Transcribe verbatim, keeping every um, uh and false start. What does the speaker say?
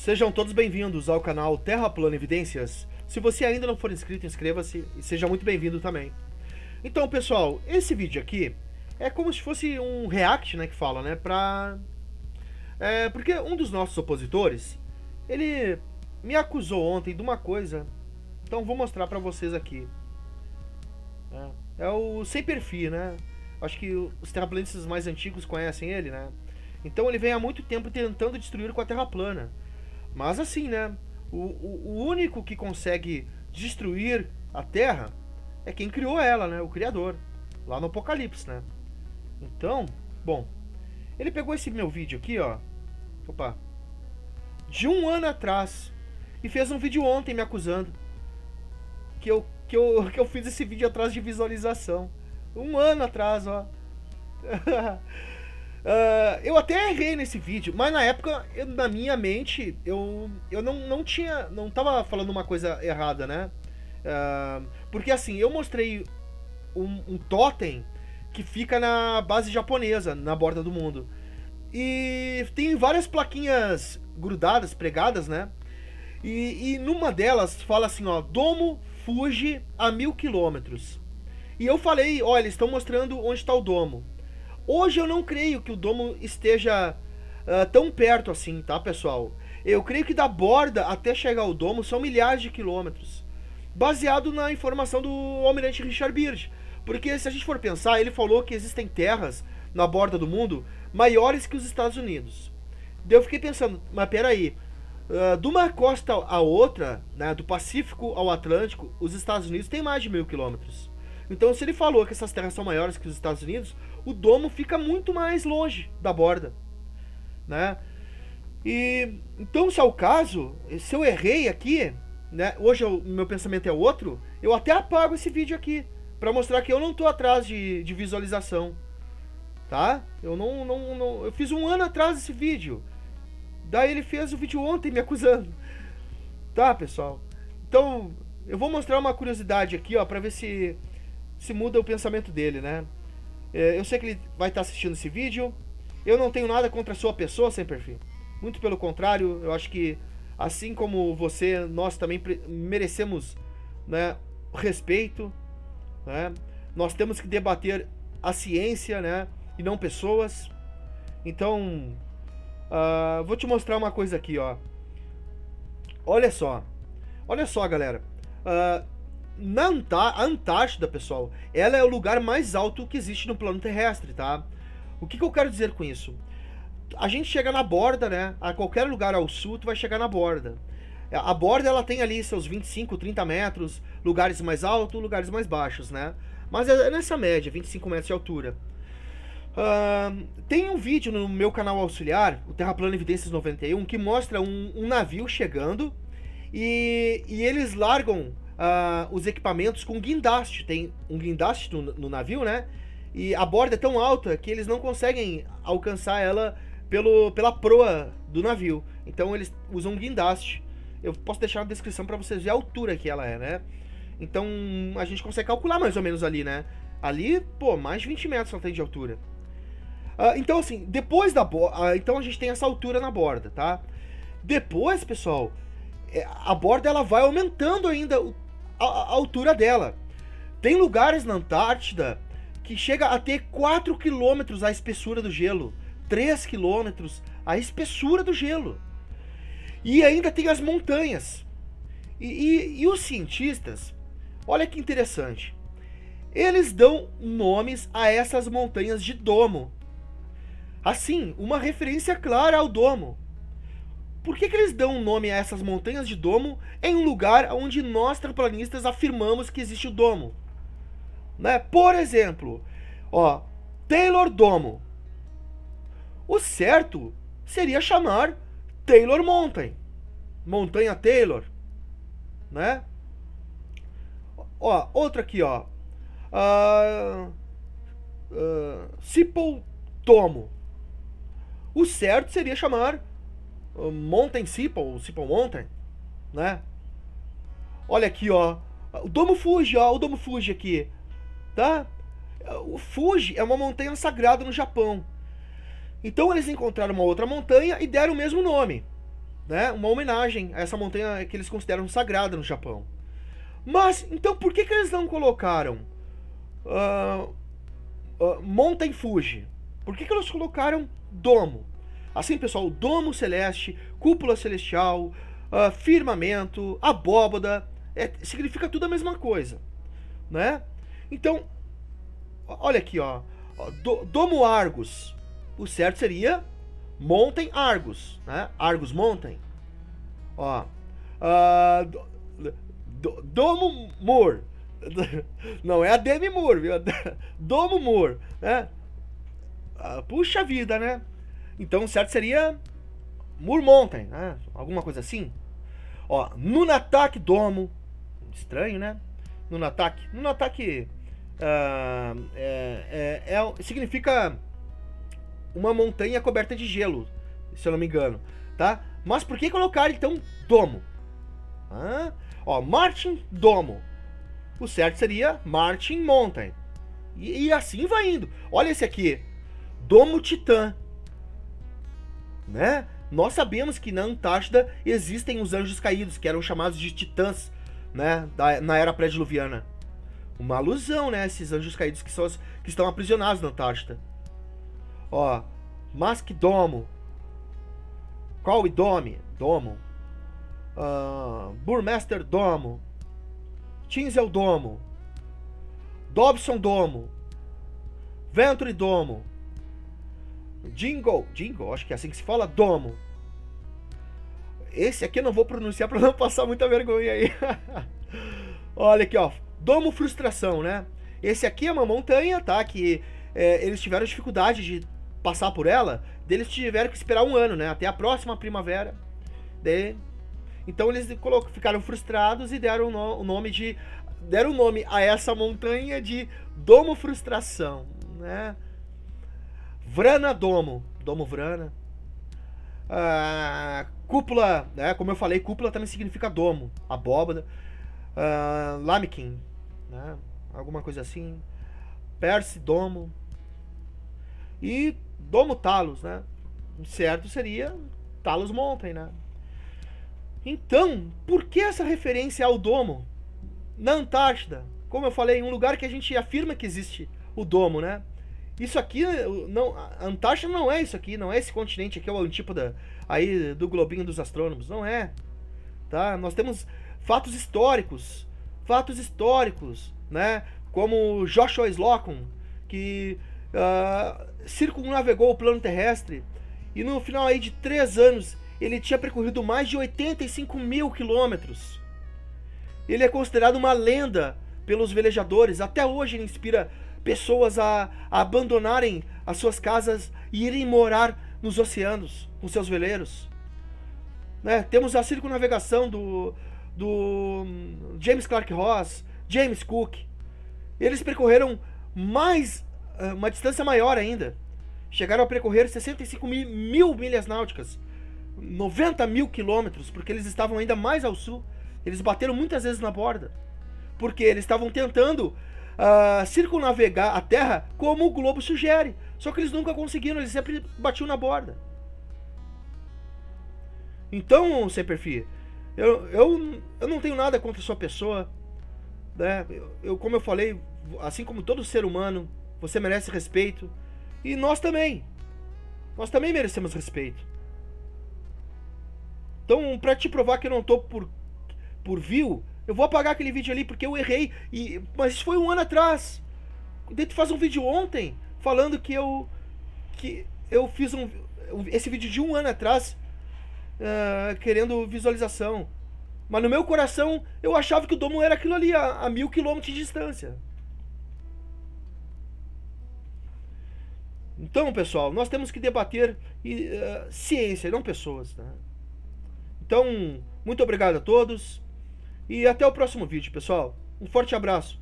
Sejam todos bem-vindos ao canal Terra Plana Evidências. Se você ainda não for inscrito, inscreva-se e seja muito bem-vindo também. Então, pessoal, esse vídeo aqui é como se fosse um react, né, que fala, né, pra... É, porque um dos nossos opositores, ele me acusou ontem de uma coisa, então vou mostrar pra vocês aqui. É, é o Semper Fi, né? Acho que os terraplanistas mais antigos conhecem ele, né? Então ele vem há muito tempo tentando destruir com a Terra plana. Mas assim, né? O, o, o único que consegue destruir a Terra é quem criou ela, né? O Criador. Lá no Apocalipse, né? Então, bom... Ele pegou esse meu vídeo aqui, ó. Opa. De um ano atrás. E fez um vídeo ontem me acusando. Que eu, que eu, que eu fiz esse vídeo atrás de visualização. Um ano atrás, ó. Uh, eu até errei nesse vídeo, mas na época, eu, na minha mente, eu, eu não, não tinha, não tava falando uma coisa errada, né? Uh, porque assim, eu mostrei um, um totem que fica na base japonesa, na borda do mundo. E tem várias plaquinhas grudadas, pregadas, né? E, e numa delas fala assim, ó, Domo Fuji a mil quilômetros. E eu falei, olha, eles estão mostrando onde está o domo. Hoje eu não creio que o domo esteja uh, tão perto assim, tá, pessoal? Eu creio que da borda até chegar ao domo são milhares de quilômetros. Baseado na informação do almirante Richard Byrd. Porque se a gente for pensar, ele falou que existem terras na borda do mundo maiores que os Estados Unidos. Daí eu fiquei pensando, mas peraí, uh, de uma costa à outra, né, do Pacífico ao Atlântico, os Estados Unidos tem mais de mil quilômetros. Então se ele falou que essas terras são maiores que os Estados Unidos, o domo fica muito mais longe da borda, né? E então, se é o caso, se eu errei aqui, né? Hoje o meu pensamento é outro. Eu até apago esse vídeo aqui para mostrar que eu não tô atrás de, de visualização, tá? Eu não, não, não, eu fiz um ano atrás esse vídeo. Daí ele fez o vídeo ontem me acusando, tá, pessoal? Então eu vou mostrar uma curiosidade aqui, ó, para ver se se muda o pensamento dele, né? Eu sei que ele vai estar assistindo esse vídeo. Eu não tenho nada contra a sua pessoa, Semper Fi. Muito pelo contrário, eu acho que, assim como você, nós também merecemos, né, respeito, né? Nós temos que debater a ciência, né, e não pessoas. Então, uh, vou te mostrar uma coisa aqui, ó. Olha só. Olha só, galera. Uh, Na Antártida, pessoal, ela é o lugar mais alto que existe no plano terrestre, tá? O que, que eu quero dizer com isso? A gente chega na borda, né? A qualquer lugar ao sul, tu vai chegar na borda. A borda, ela tem ali seus vinte e cinco, trinta metros, lugares mais altos, lugares mais baixos, né? Mas é nessa média, vinte e cinco metros de altura. Uh, tem um vídeo no meu canal auxiliar, o Terra Plana Evidências noventa e um, que mostra um, um navio chegando e, e eles largam... Uh, os equipamentos com guindaste. Tem um guindaste no, no navio, né? E a borda é tão alta que eles não conseguem alcançar ela pelo, pela proa do navio. Então eles usam um guindaste. Eu posso deixar na descrição para vocês verem a altura que ela é, né? Então a gente consegue calcular mais ou menos ali, né? Ali, pô, mais de vinte metros ela tem de altura. Uh, então assim, depois da borda... Uh, então a gente tem essa altura na borda, tá? Depois, pessoal, a borda ela vai aumentando ainda o a altura dela. Tem lugares na Antártida que chega a ter quatro quilômetros a espessura do gelo, três quilômetros a espessura do gelo. E ainda tem as montanhas. E, e, e os cientistas, olha que interessante, eles dão nomes a essas montanhas de domo. Assim, uma referência clara ao domo. Por que que eles dão nome a essas montanhas de domo em um lugar onde nós, terraplanistas, afirmamos que existe o domo? Né? Por exemplo, ó, Taylor Domo. O certo seria chamar Taylor Mountain. Montanha Taylor. Né? Ó, outro aqui, ó. Uh, uh, Siple Domo. O certo seria chamar Mountain Siple, ou Siple Mountain, né? Olha aqui, ó, o Domo Fuji, ó, o Domo Fuji aqui, tá? O Fuji é uma montanha sagrada no Japão. Então eles encontraram uma outra montanha e deram o mesmo nome. né, uma homenagem a essa montanha que eles consideram sagrada no Japão. Mas, então, por que que eles não colocaram uh, uh, Mountain Fuji? Por que que eles colocaram Domo? Assim, pessoal, Domo Celeste, Cúpula Celestial, uh, Firmamento, Abóbada, é, significa tudo a mesma coisa, né? Então, olha aqui, ó, do, Domo Argus, o certo seria Mountain Argus, né? Argus Mountain, ó, uh, do, do, Domo Mor, não é a Demi Moore, viu? Domo Mor, né? Uh, puxa vida, né? Então, certo seria Moor Mountain, né? Alguma coisa assim. Ó, Nunatak Domo. Estranho, né? Nunatak. Nunatak uh, é, é, é, significa uma montanha coberta de gelo, se eu não me engano, tá? Mas por que colocar, então, Domo? Ah, ó, Martin Domo. O certo seria Martin Mountain. E, e assim vai indo. Olha esse aqui. Domo Titã. Né? Nós sabemos que na Antártida existem os anjos caídos, que eram chamados de titãs, né? Da, na era pré-diluviana. Uma alusão, né? Esses anjos caídos que, são os, que estão aprisionados na Antártida. Ó, Mask Domo. Qual Idome? Domo. Uh, Burmaster Domo. Tinsel Domo. Dobson Domo. Venturi Domo. Jingle, Jingle, acho que é assim que se fala, Domo. Esse aqui eu não vou pronunciar para não passar muita vergonha aí. Olha aqui, ó, Domo Frustração, né? Esse aqui é uma montanha, tá? Que é, eles tiveram dificuldade de passar por ela, daí eles tiveram que esperar um ano, né? Até a próxima primavera. Daí, então eles ficaram frustrados e deram o, no, o nome de, deram o nome a essa montanha de Domo Frustração, né? Vrana Domo, Domo Vrana. Ah, cúpula, né? Como eu falei, cúpula também significa domo, abóbada. Ah, Lamikin, né? Alguma coisa assim. Perse Domo. E Domo Talos, né? Certo seria Talos Mountain, né? Então, por que essa referência ao domo na Antártida? Como eu falei, um lugar que a gente afirma que existe o domo, né? Isso aqui, não, a Antártida não é isso aqui, não é esse continente aqui, é o antípoda aí do globinho dos astrônomos, não é, tá? Nós temos fatos históricos, fatos históricos, né? Como Joshua Slocum, que uh, circunavegou o plano terrestre e no final aí de três anos ele tinha percorrido mais de oitenta e cinco mil quilômetros. Ele é considerado uma lenda pelos velejadores, até hoje ele inspira pessoas a, a abandonarem as suas casas e irem morar nos oceanos com seus veleiros, né? Temos a circunnavegação do, do James Clark Ross, James Cook. Eles percorreram mais, uma distância maior ainda. Chegaram a percorrer sessenta e cinco mil milhas náuticas, noventa mil quilômetros, porque eles estavam ainda mais ao sul. Eles bateram muitas vezes na borda, porque eles estavam tentando Uh, circunnavegar a Terra como o globo sugere, só que eles nunca conseguiram, eles sempre batiam na borda. Então, Semper Fi, eu, eu, eu não tenho nada contra a sua pessoa, né? eu, eu, como eu falei, assim como todo ser humano, você merece respeito, e nós também, nós também merecemos respeito. Então, pra te provar que eu não tô por, por view, eu vou apagar aquele vídeo ali porque eu errei, e, mas isso foi um ano atrás. Tu faz um vídeo ontem falando que eu que eu fiz um, esse vídeo de um ano atrás uh, querendo visualização. Mas no meu coração eu achava que o domo era aquilo ali, a, a mil quilômetros de distância. Então, pessoal, nós temos que debater e, uh, ciência, não pessoas, né? Então, muito obrigado a todos. E até o próximo vídeo, pessoal. Um forte abraço.